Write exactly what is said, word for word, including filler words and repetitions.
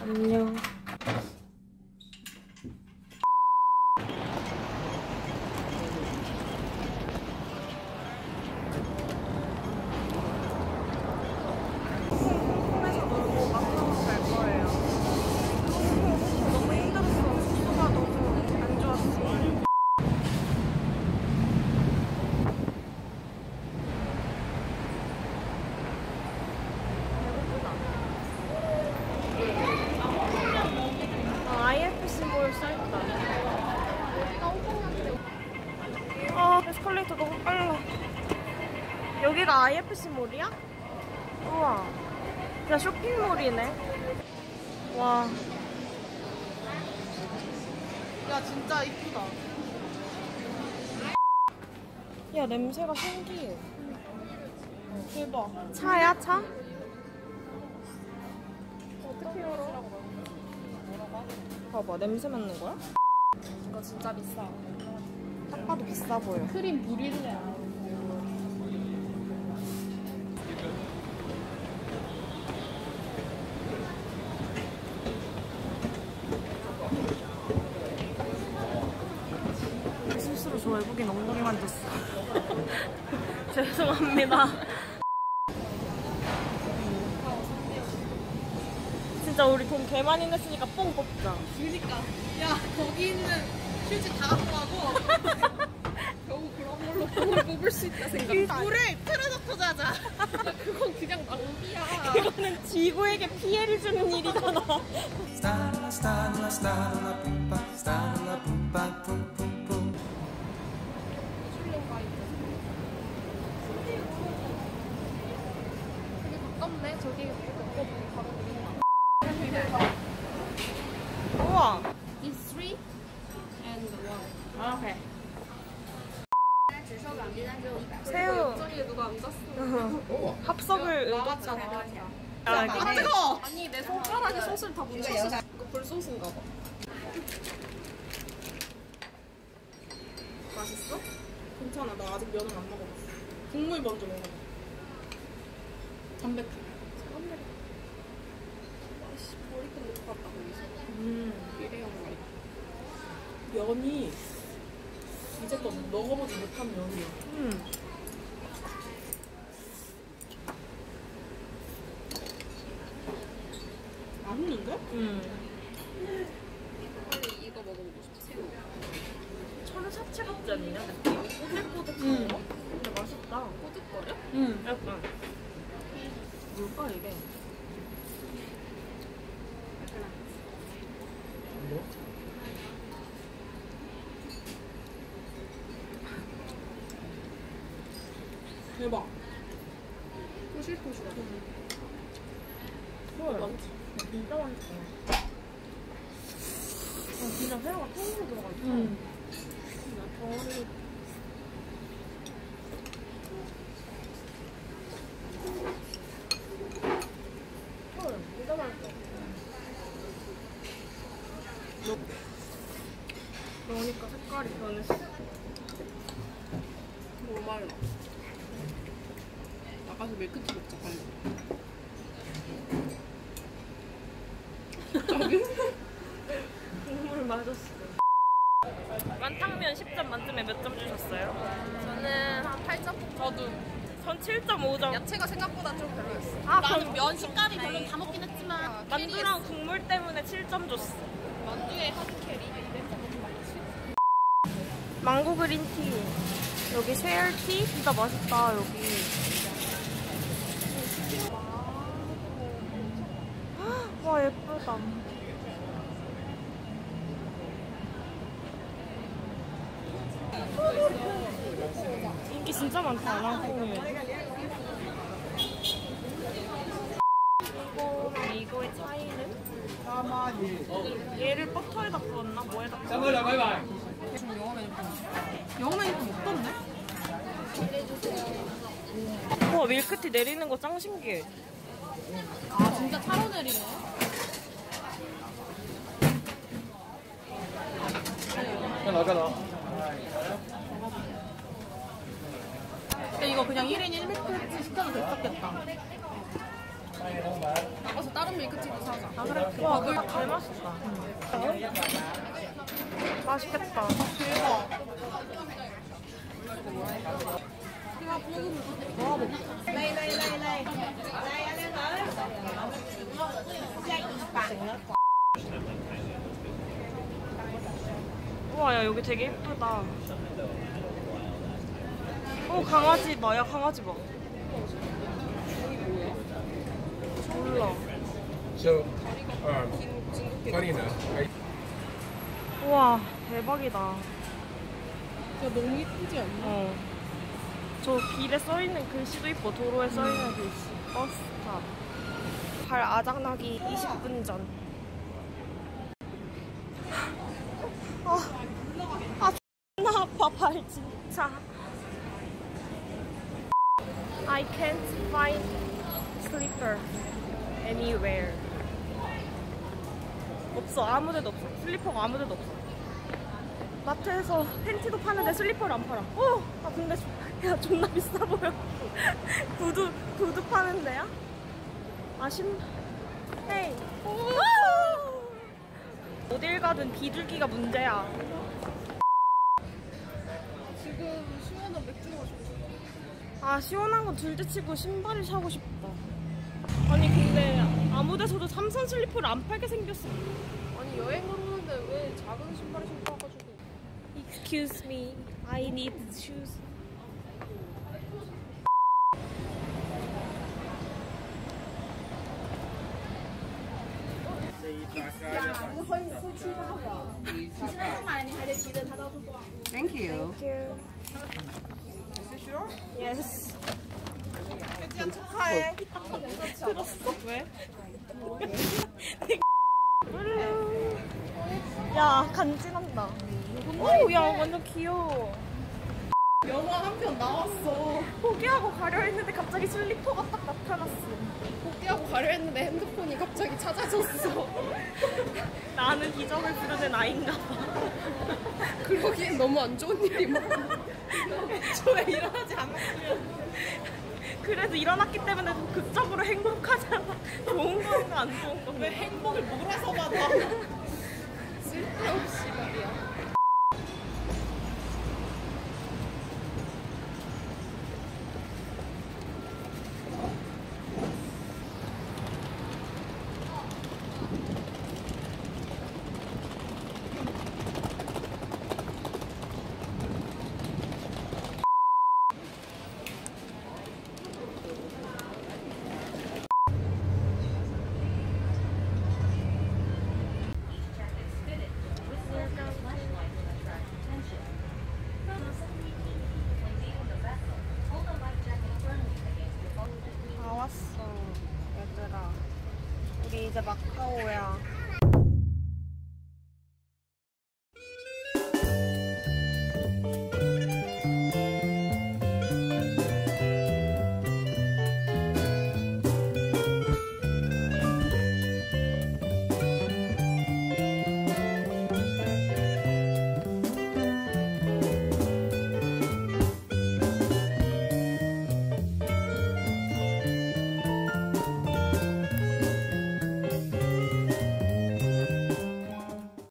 안녕. 아, 에스컬레이터 너무 빨라. 여기가 아이에프씨 몰이야? 우와, 진짜 쇼핑몰이네. 와, 야 진짜 이쁘다. 야, 냄새가 신기해. 대박. 차야, 차? 어떻게 열어? 봐봐, 냄새 맡는 거야? 이거 진짜 비싸. 딱 봐도 비싸 보여. 크림 브릴레야. 실수로 저 외국인 엉덩이 만졌어. 죄송합니다. 진짜 우리 돈 개 많이 냈으니까 뽕 뽑자. 그니까. 야, 거기 있는 휴지 다 갖고 가고. 겨우 그런 걸로 뽕을 뽑을 수 있다 생각해. 물에 틀어서 투자하자. 야, 그건 그냥 낭비야. 그거는 지구에게 피해를 주는 일이잖아. 되게 가깝네. 저기 걷고 보니 바로 보이나. 우와. It's three and one. Okay. 새우. 합석을 의도했다. 아, 뜨거워. 아니, 내 손가락에 소스를 다 묻혔어. 이거 불소스인가 봐. 맛있어? 괜찮아. 나 아직 면은 안 먹어봤어. 국물 먼저 먹어봐. 담백해. 음, 이래요. 면이 이제껏 먹어보지 못한 면이야. 음. 맛있는데? 음. 빨리 이거 먹어보고 싶어. 새우. 천은 사채 같지 않냐? 꼬들꼬들한 거? 근데 맛있다. 꼬들거려? 음, 약간. 뭘까 이게? 대박. 꼬실꼬실하다. 헐, 진짜 맛있다. 아, 진짜 회가 통으로 들어가있어. 응. 덩어리. 헐, 진짜 맛있다. 넣으니까 색깔이 변했어. 너무 말라. 나가서 밀크티 먹자, 빨리. 갑자기? 국물 맞았어. 완탕면 십 점 만점에 몇 점 주셨어요? 저는 한 팔 점? 저도. 전 칠 점 오 점. 야채가 생각보다 좀 별로였어. 아, 나는 면 식감이 별로 다 먹긴 했지만 아, 만두랑 캐리했어. 국물 때문에 칠 점 줬어. 만두에 한 캐리. 망고 그린티. 여기 share tea 진짜 맛있다. 여기 와, 예쁘다. 인기 진짜 많다. 망고에 이거랑 이거의 차이는? 얘를 버터에다 구웠나? 뭐에다 구웠나? 지금 영어 메뉴판. 영어 메뉴판 못 봤네? 우와, 밀크티 내리는 거 짱 신기해. 아, 진짜 차로 내리네. 나가라. 근데 이거 그냥 일 인 일 밀크티 시켜도 됐었겠다. 홈 밀크티도 사자. 아 그래? 와 너 이거 잘 맛있다. 응. 맛있겠다. 대박. 이거 고기 먹어. 나이 나이 나이 나이. 나이 안에 넣어. 우와 야 여기 되게 예쁘다. 오 강아지 봐. 야 강아지 봐. 몰라. 저 거리나. 우와 대박이다. 야 너무 예쁘지 않나? 어. 저 길에 써 있는 글씨도 예뻐. 도로에 써 있는 음. 글씨. 버스 타. 발 아작나기 이십 분 전. 아, 존나 아파 발 진짜. I can't find slipper anywhere. 없어. 아무데도 없어. 슬리퍼가 아무데도 없어. 마트에서 팬티도 파는데 슬리퍼를 안 팔아. 어, 아 근데 야 존나 비싸 보여. 구두 구두 파는데야? 아심. 헤이. 어딜 가든 비둘기가 문제야. 지금 시원한 맥주가 좋다. 아 시원한 건 둘째치고 신발을 사고 싶다. 아니 근데 아무데서도 삼선 슬리퍼를 안 팔게 생겼어. 아니 여행 갔는데 왜 작은 신발을 신고 와가지고. Excuse me, I need shoes. Thank you. Thank you. Is it sure? Yes. 백지연 축하해. 들었어? 왜? 야 간지난다. 오, 야 완전 귀여워. 영화 한 편 나왔어. 포기하고 가려 했는데 갑자기 슬리퍼가 딱 나타났어. 포기하고 가려 했는데 핸드폰이 갑자기 찾아졌어. 나는 기적을 부르는 아이인가 봐. 그러기엔 너무 안 좋은 일이 많아. 애초에 일어나지 않았으면. 그래도 일어났기 때문에 극적으로 행복하잖아. 좋은 건가 안 좋은 건가. 왜 행복을 몰아서 받아. 쓸데없이 말이야. 다 왔어 얘들아. 우리 이제 마카오야.